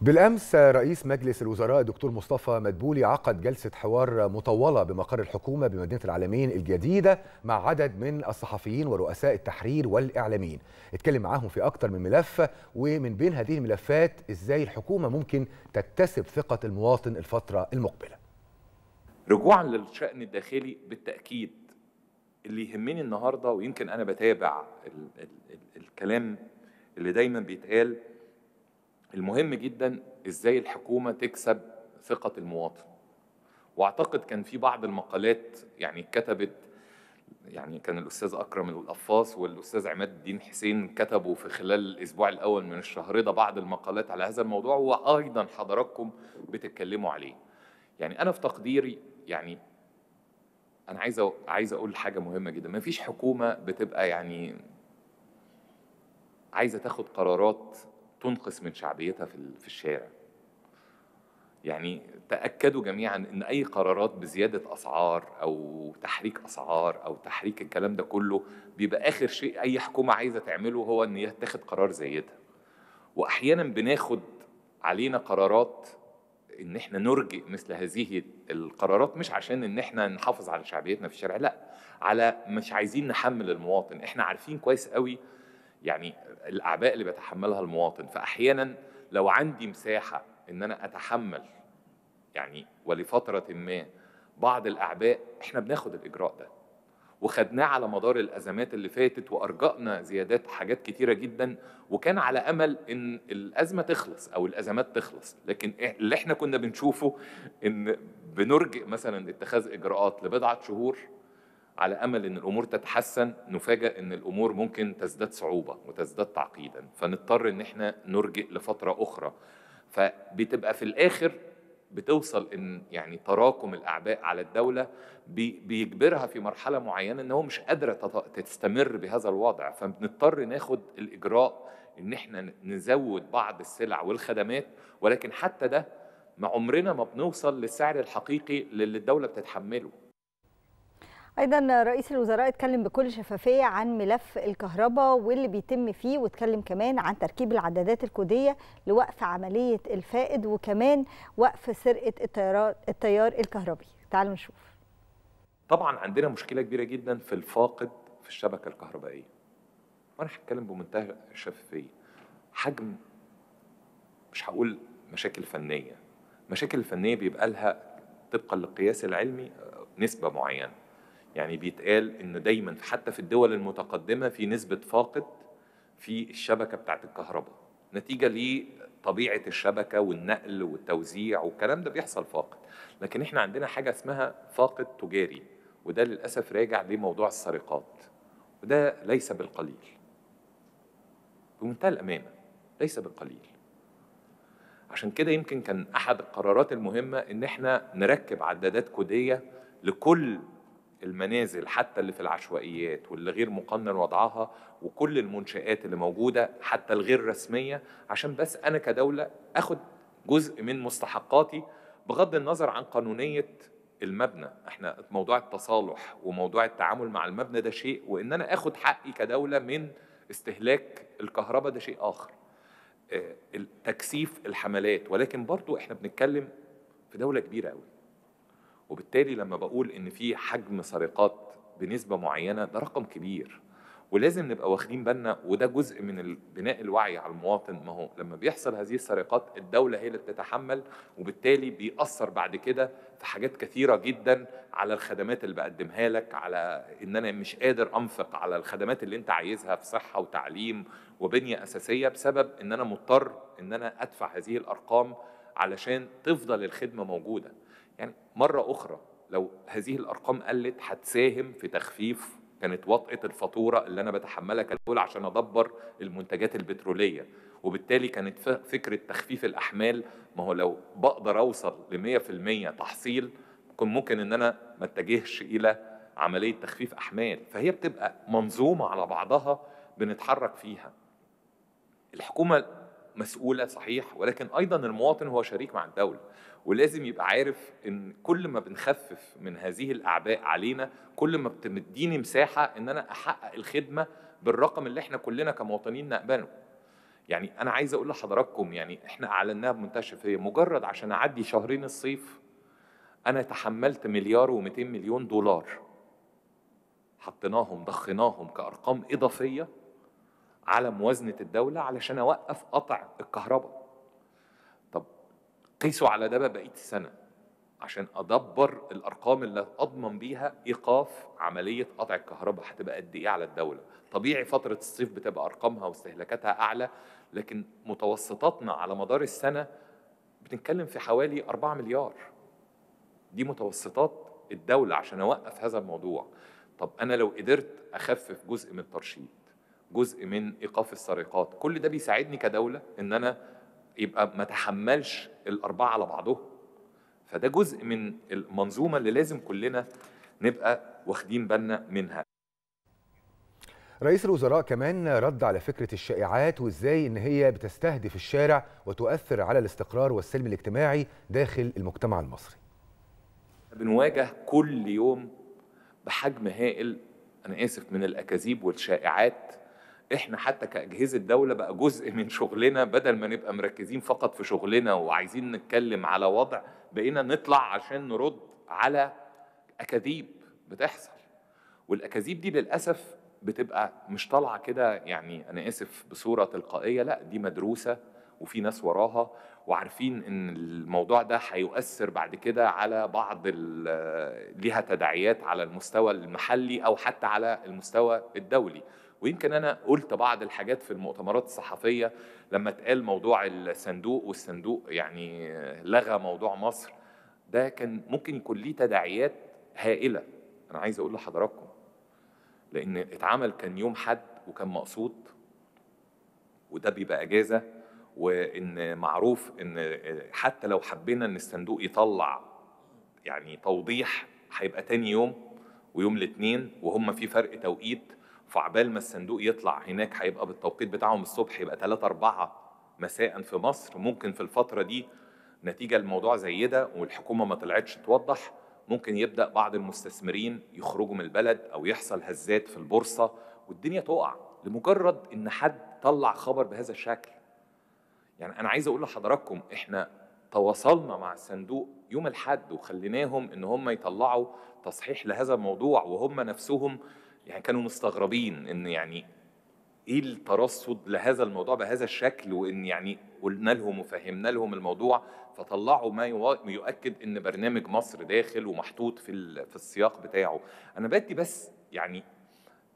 بالأمس رئيس مجلس الوزراء الدكتور مصطفى مدبولي عقد جلسة حوار مطولة بمقر الحكومة بمدينة العالمين الجديدة مع عدد من الصحفيين ورؤساء التحرير والإعلاميين. اتكلم معاهم في أكتر من ملف، ومن بين هذه الملفات إزاي الحكومة ممكن تكتسب ثقة المواطن الفترة المقبلة. رجوعا للشأن الداخلي بالتأكيد اللي يهمني النهاردة، ويمكن أنا بتابع الكلام اللي دايما بيتقال، المهم جدا ازاي الحكومه تكسب ثقه المواطن. واعتقد كان في بعض المقالات يعني اتكتبت، يعني كان الاستاذ اكرم القفاص والاستاذ عماد الدين حسين كتبوا في خلال الاسبوع الاول من الشهر ده بعض المقالات على هذا الموضوع، وايضا حضراتكم بتتكلموا عليه. يعني انا في تقديري، يعني انا عايز اقول حاجه مهمه جدا، ما فيش حكومه بتبقى يعني عايزه تاخد قرارات تنقص من شعبيتها في الشارع. يعني تأكدوا جميعا ان اي قرارات بزيادة اسعار او تحريك اسعار او تحريك الكلام ده كله بيبقى اخر شيء اي حكومة عايزة تعمله هو ان هي تاخد قرار زي ده. واحيانا بناخد علينا قرارات ان احنا نرجئ مثل هذه القرارات، مش عشان ان احنا نحافظ على شعبيتنا في الشارع، لا، على مش عايزين نحمل المواطن. احنا عارفين كويس قوي يعني الأعباء اللي بتحملها المواطن، فأحيانا لو عندي مساحة إن أنا أتحمل يعني ولفترة ما بعض الأعباء، إحنا بناخد الإجراء ده، وخدناه على مدار الأزمات اللي فاتت، وأرجأنا زيادات حاجات كتيرة جدا، وكان على أمل إن الأزمة تخلص أو الأزمات تخلص. لكن اللي إحنا كنا بنشوفه إن بنرجئ مثلا اتخاذ إجراءات لبضعة شهور على أمل إن الأمور تتحسن، نفاجأ إن الأمور ممكن تزداد صعوبة وتزداد تعقيداً، فنضطر إن إحنا نرجع لفترة أخرى. فبتبقى في الآخر بتوصل إن يعني تراكم الأعباء على الدولة بيجبرها في مرحلة معينة إن هو مش قادرة تستمر بهذا الوضع، فبنضطر ناخد الإجراء إن إحنا نزود بعض السلع والخدمات، ولكن حتى ده ما عمرنا ما بنوصل للسعر الحقيقي للي الدولة بتتحمله. أيضا رئيس الوزراء اتكلم بكل شفافية عن ملف الكهرباء واللي بيتم فيه، واتكلم كمان عن تركيب العدادات الكودية لوقف عملية الفائد، وكمان وقف سرقة التيار الكهربي. تعالوا نشوف. طبعا عندنا مشكلة كبيرة جدا في الفاقد في الشبكة الكهربائية، وأنا هتكلم بمنتهى الشفافية. حجم، مش هقول مشاكل فنية، المشاكل الفنية بيبقى لها طبقا للقياس العلمي نسبة معينة. يعني بيتقال إن دايماً حتى في الدول المتقدمة في نسبة فاقد في الشبكة بتاعت الكهرباء نتيجة لطبيعة الشبكة والنقل والتوزيع والكلام ده، بيحصل فاقد. لكن إحنا عندنا حاجة اسمها فاقد تجاري، وده للأسف راجع لموضوع السرقات، وده ليس بالقليل بمنتهى الأمانة، ليس بالقليل. عشان كده يمكن كان أحد القرارات المهمة إن إحنا نركب عدادات كودية لكل المنازل، حتى اللي في العشوائيات واللي غير مقنن وضعها، وكل المنشآت اللي موجودة حتى الغير رسمية، عشان بس أنا كدولة أخد جزء من مستحقاتي بغض النظر عن قانونية المبنى. احنا موضوع التصالح وموضوع التعامل مع المبنى ده شيء، وإن أنا أخد حقي كدولة من استهلاك الكهرباء ده شيء آخر. تكثيف الحملات، ولكن برضو احنا بنتكلم في دولة كبيرة قوي، وبالتالي لما بقول إن في حجم سرقات بنسبة معينة ده رقم كبير، ولازم نبقى واخدين بالنا، وده جزء من بناء الوعي على المواطن. ما هو لما بيحصل هذه السرقات الدولة هي اللي بتتحمل، وبالتالي بيأثر بعد كده في حاجات كثيرة جدا، على الخدمات اللي بقدمها لك، على إن أنا مش قادر أنفق على الخدمات اللي أنت عايزها في صحة وتعليم وبنية أساسية، بسبب إن أنا مضطر إن أنا أدفع هذه الأرقام علشان تفضل الخدمة موجودة. يعني مرة أخرى لو هذه الأرقام قلت هتساهم في تخفيف كانت وطئة الفاتورة اللي أنا بتحملها كدولة عشان أدبر المنتجات البترولية، وبالتالي كانت فكرة تخفيف الأحمال. ما هو لو بقدر أوصل ل 100% تحصيل ممكن إن أنا ما اتجهش إلى عملية تخفيف أحمال. فهي بتبقى منظومة على بعضها بنتحرك فيها. الحكومة مسؤولة صحيح، ولكن أيضا المواطن هو شريك مع الدولة، ولازم يبقى عارف إن كل ما بنخفف من هذه الأعباء علينا كل ما بتمديني مساحة إن أنا أحقق الخدمة بالرقم اللي إحنا كلنا كمواطنين نقبله. يعني أنا عايز أقول لحضراتكم يعني إحنا أعلناها بمنتهى الشفافية، مجرد عشان أعدي شهرين الصيف أنا تحملت $1,200,000,000 حطيناهم ضخيناهم كأرقام إضافية على موازنة الدولة علشان أوقف قطع الكهرباء. طب قيسوا على ده بقى بقية السنة عشان أدبر الأرقام اللي أضمن بيها إيقاف عملية قطع الكهرباء هتبقى قد إيه على الدولة؟ طبيعي فترة الصيف بتبقى أرقامها واستهلاكاتها أعلى، لكن متوسطاتنا على مدار السنة بنتكلم في حوالي 4 مليار. دي متوسطات الدولة عشان أوقف هذا الموضوع. طب أنا لو قدرت أخفف جزء من الترشيد، جزء من إيقاف السرقات، كل ده بيساعدني كدولة إن أنا يبقى ما تحملش الأربعة على بعضهم. فده جزء من المنظومة اللي لازم كلنا نبقى واخدين بالنا منها. رئيس الوزراء كمان رد على فكرة الشائعات وإزاي إن هي بتستهدف الشارع وتؤثر على الاستقرار والسلم الاجتماعي داخل المجتمع المصري. بنواجه كل يوم بحجم هائل، أنا آسف، من الأكاذيب والشائعات. إحنا حتى كأجهزة دولة بقى جزء من شغلنا، بدل ما نبقى مركزين فقط في شغلنا وعايزين نتكلم على وضع، بقينا نطلع عشان نرد على أكاذيب بتحصل. والأكاذيب دي للأسف بتبقى مش طالعة كده، يعني أنا آسف، بصورة تلقائية، لا دي مدروسة وفي ناس وراها وعارفين إن الموضوع ده هيؤثر بعد كده على بعض ليها تداعيات على المستوى المحلي أو حتى على المستوى الدولي. ويمكن أنا قلت بعض الحاجات في المؤتمرات الصحفية لما اتقال موضوع الصندوق، والصندوق يعني لغى موضوع مصر، ده كان ممكن يكون ليه تداعيات هائلة. أنا عايز أقول لحضراتكم، لأن اتعمل كان يوم حد وكان مقصود، وده بيبقى إجازة، وإن معروف إن حتى لو حبينا إن الصندوق يطلع يعني توضيح هيبقى تاني يوم ويوم الاثنين، وهم في فرق توقيت، فعبال ما الصندوق يطلع هناك هيبقى بالتوقيت بتاعهم الصبح يبقى 3-4 مساء في مصر. ممكن في الفترة دي نتيجة الموضوع زي ده والحكومة ما طلعتش توضح، ممكن يبدأ بعض المستثمرين يخرجوا من البلد أو يحصل هزات في البورصة والدنيا تقع، لمجرد إن حد طلع خبر بهذا الشكل. يعني أنا عايز أقول لحضراتكم، إحنا تواصلنا مع الصندوق يوم الأحد وخليناهم إن هم يطلعوا تصحيح لهذا الموضوع، وهم نفسهم يعني كانوا مستغربين إن يعني إيه الترصد لهذا الموضوع بهذا الشكل، وإن يعني قلنا لهم وفهمنا لهم الموضوع، فطلعوا ما يؤكد إن برنامج مصر داخل ومحطوط في السياق بتاعه. أنا بدي بس يعني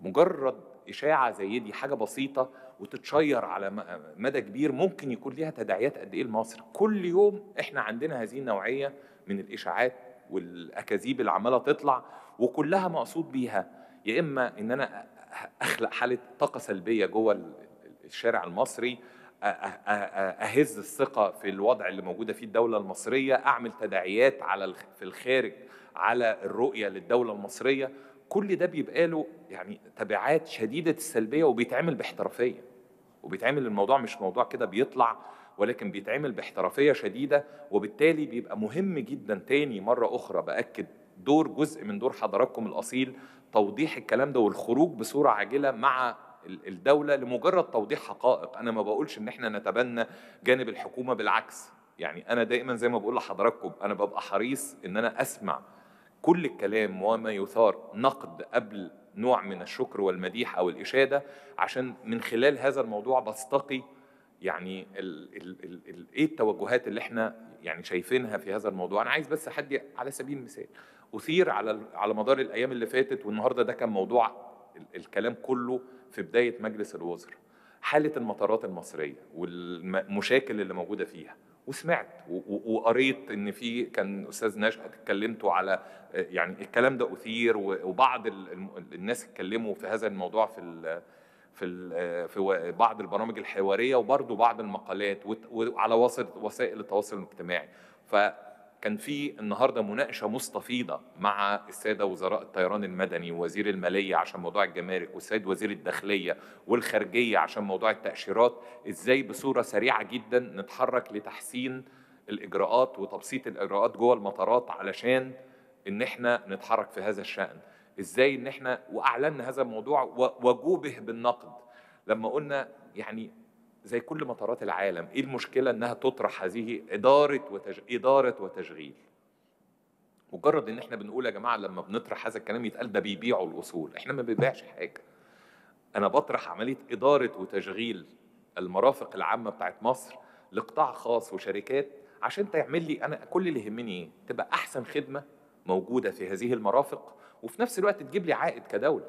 مجرد إشاعة زي دي، حاجة بسيطة وتتشير على مدى كبير، ممكن يكون ليها تداعيات قد إيه لمصر. كل يوم إحنا عندنا هذه النوعية من الإشاعات والأكاذيب اللي عمالة تطلع، وكلها مقصود بيها يا إما إن أنا أخلق حالة طاقة سلبية جوه الشارع المصري، أهز الثقة في الوضع اللي موجودة فيه الدولة المصرية، أعمل تداعيات في الخارج على الرؤية للدولة المصرية. كل ده بيبقى له يعني تبعات شديدة السلبية، وبيتعمل باحترافية، وبيتعمل الموضوع مش موضوع كده بيطلع، ولكن بيتعمل باحترافية شديدة. وبالتالي بيبقى مهم جدا، تاني مرة أخرى بأكد، دور جزء من دور حضراتكم الأصيل توضيح الكلام ده والخروج بصورة عاجلة مع الدولة لمجرد توضيح حقائق. أنا ما بقولش إن إحنا نتبنى جانب الحكومة، بالعكس، يعني أنا دائما زي ما بقول لحضراتكم، أنا ببقى حريص إن أنا أسمع كل الكلام وما يثار نقد قبل نوع من الشكر والمديح أو الإشادة، عشان من خلال هذا الموضوع بستقي يعني إيه التوجهات اللي إحنا يعني شايفينها في هذا الموضوع. أنا عايز بس أحدي على سبيل المثال، أثير على مدار الأيام اللي فاتت، والنهاردة ده كان موضوع الكلام كله في بداية مجلس الوزراء، حالة المطارات المصرية والمشاكل اللي موجودة فيها. وسمعت وقريت إن في كان أستاذ نشأة اتكلمتوا على يعني الكلام ده أثير، وبعض الناس اتكلموا في هذا الموضوع في بعض البرامج الحوارية، وبرضه بعض المقالات وعلى وسائل التواصل الاجتماعي. كان في النهارده مناقشه مستفيضه مع الساده وزراء الطيران المدني ووزير الماليه عشان موضوع الجمارك، والسيد وزير الداخليه والخارجيه عشان موضوع التاشيرات، ازاي بصوره سريعه جدا نتحرك لتحسين الاجراءات وتبسيط الاجراءات جوه المطارات، علشان ان احنا نتحرك في هذا الشان. ازاي ان احنا واعلنا هذا الموضوع وجوبه بالنقد لما قلنا يعني زي كل مطارات العالم. ايه المشكله انها تطرح هذه اداره وتشغيل؟ مجرد ان احنا بنقول يا جماعه لما بنطرح هذا الكلام يتقال ده بيبيعوا الاصول، احنا ما بنبيعش حاجه. انا بطرح عمليه اداره وتشغيل المرافق العامه بتاعت مصر لقطاع خاص وشركات عشان تعمل لي انا كل اللي يهمني ايه؟ تبقى احسن خدمه موجوده في هذه المرافق، وفي نفس الوقت تجيب لي عائد كدوله.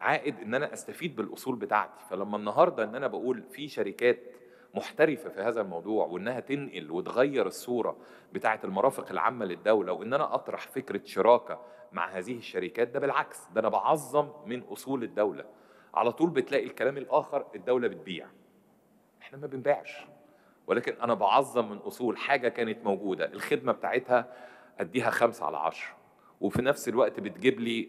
عائد ان انا استفيد بالاصول بتاعتي. فلما النهارده ان انا بقول في شركات محترفه في هذا الموضوع وانها تنقل وتغير الصوره بتاعه المرافق العامه للدوله، وان انا اطرح فكره شراكه مع هذه الشركات، ده بالعكس ده انا بعظم من اصول الدوله. على طول بتلاقي الكلام الاخر الدوله بتبيع. احنا ما بنبيعش، ولكن انا بعظم من اصول حاجه كانت موجوده، الخدمه بتاعتها اديها 5/10 وفي نفس الوقت بتجيب لي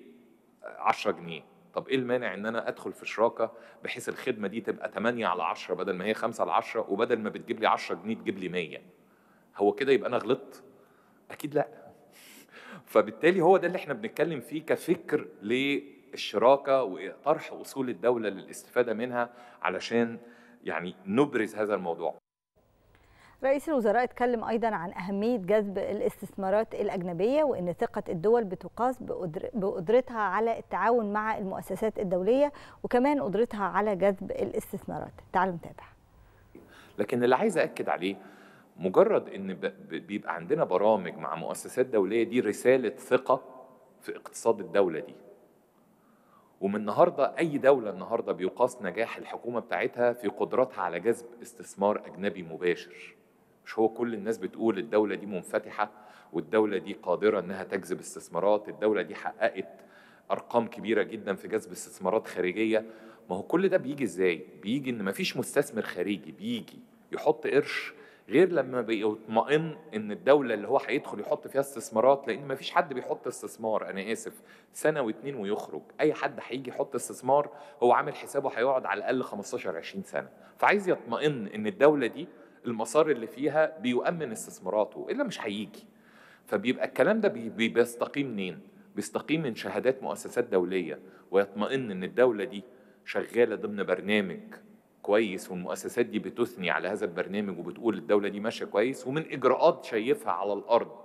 10 جنيه. طب ايه المانع ان انا ادخل في شراكه بحيث الخدمه دي تبقى 8/10 بدل ما هي 5/10، وبدل ما بتجيب لي 10 جنيه تجيب لي 100؟ هو كده يبقى انا غلطت؟ اكيد لا. فبالتالي هو ده اللي احنا بنتكلم فيه كفكر للشراكه وطرح اصول الدوله للاستفاده منها علشان يعني نبرز هذا الموضوع. رئيس الوزراء اتكلم أيضا عن أهمية جذب الاستثمارات الأجنبية، وأن ثقة الدول بتقاس بقدرتها على التعاون مع المؤسسات الدولية، وكمان قدرتها على جذب الاستثمارات. تعالوا نتابع. لكن اللي عايز أكد عليه مجرد أن بيبقى عندنا برامج مع مؤسسات دولية، دي رسالة ثقة في اقتصاد الدولة دي. ومن النهارده أي دولة النهارده بيقاس نجاح الحكومة بتاعتها في قدرتها على جذب استثمار أجنبي مباشر. مش هو كل الناس بتقول الدولة دي منفتحة والدولة دي قادرة انها تجذب استثمارات، الدولة دي حققت ارقام كبيرة جدا في جذب استثمارات خارجية. ما هو كل ده بيجي ازاي؟ بيجي ان مفيش مستثمر خارجي بيجي يحط قرش غير لما بيطمئن ان الدولة اللي هو هيدخل يحط فيها استثمارات، لان مفيش حد بيحط استثمار انا اسف سنة و2 ويخرج. اي حد هيجي يحط استثمار هو عامل حسابه هيقعد على الاقل 15-20 سنة، فعايز يطمئن ان الدولة دي المسار اللي فيها بيؤمن استثماراته، إلا مش هيجي. فبيبقى الكلام ده بيستقيم منين؟ بيستقيم من شهادات مؤسسات دولية، ويطمئن إن الدولة دي شغالة ضمن برنامج كويس، والمؤسسات دي بتثني على هذا البرنامج وبتقول الدولة دي ماشية كويس، ومن إجراءات شايفها على الأرض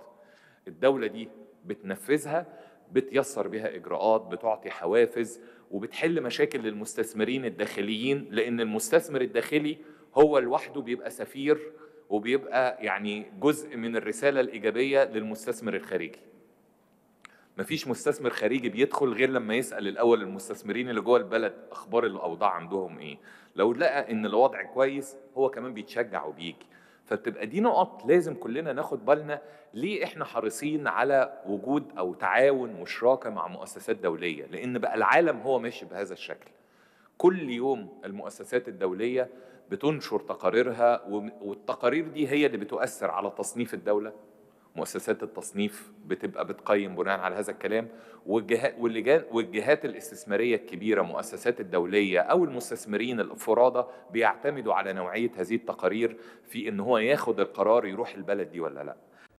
الدولة دي بتنفذها، بتيسر بها إجراءات، بتعطي حوافز، وبتحل مشاكل للمستثمرين الداخليين، لأن المستثمر الداخلي هو لوحده بيبقى سفير وبيبقى يعني جزء من الرسالة الإيجابية للمستثمر الخارجي. مفيش مستثمر خارجي بيدخل غير لما يسأل الأول المستثمرين اللي جوه البلد أخبار الأوضاع عندهم إيه، لو لقى إن الوضع كويس هو كمان بيتشجع وبيجي. فبتبقى دي نقط لازم كلنا ناخد بالنا ليه إحنا حريصين على وجود أو تعاون وشراكة مع مؤسسات دولية، لأن بقى العالم هو ماشي بهذا الشكل. كل يوم المؤسسات الدولية بتنشر تقاريرها، والتقارير دي هي اللي بتؤثر على تصنيف الدولة. مؤسسات التصنيف بتبقى بتقيم بناء على هذا الكلام، والجهات الاستثمارية الكبيرة مؤسسات الدولية أو المستثمرين الفرادة بيعتمدوا على نوعية هذه التقارير في إن هو ياخد القرار يروح البلد دي ولا لا.